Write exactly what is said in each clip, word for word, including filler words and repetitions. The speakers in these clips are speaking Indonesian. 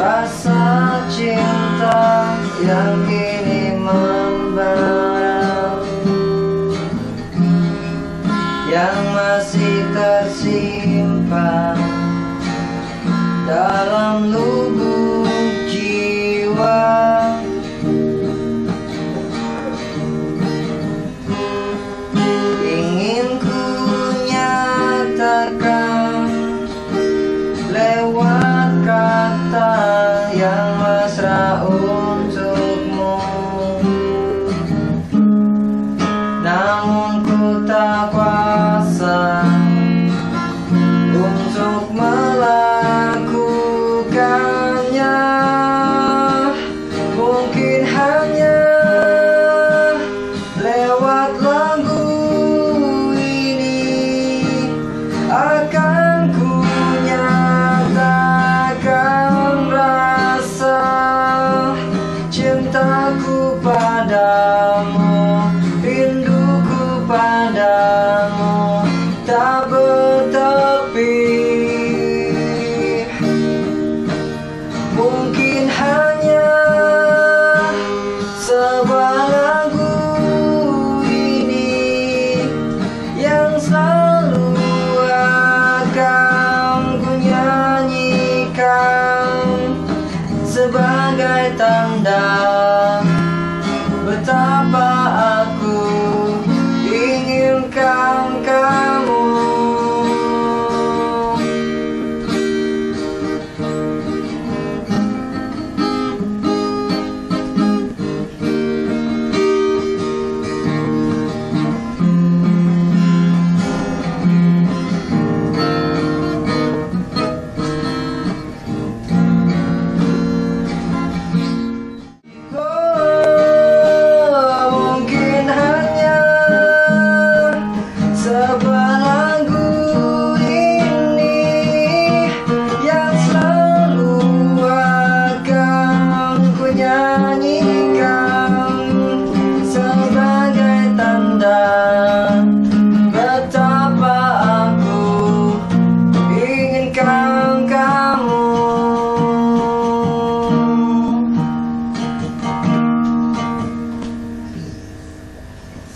Rasa cinta yang kini membara, yang masih tersimpan dalam lubuk jiwa, ingin ku nyatakan lewat kata yang mesra untukmu, namun ku tak kuasa untuk melakukannya. Mungkin hanya lewat lagu ini akan ku nyatakan cintaku padamu, rinduku padamu tak bertepi. Mungkin hanya sebuah lagu ini yang selalu akan ku nyanyikan sebagai tanda betapa aku inginkan kamu.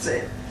That's it.